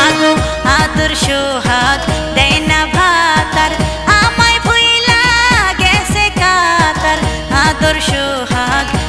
मागो आदर सोहाग देना भातर आमाय भुइला गेसे कातर आदर सोहाग।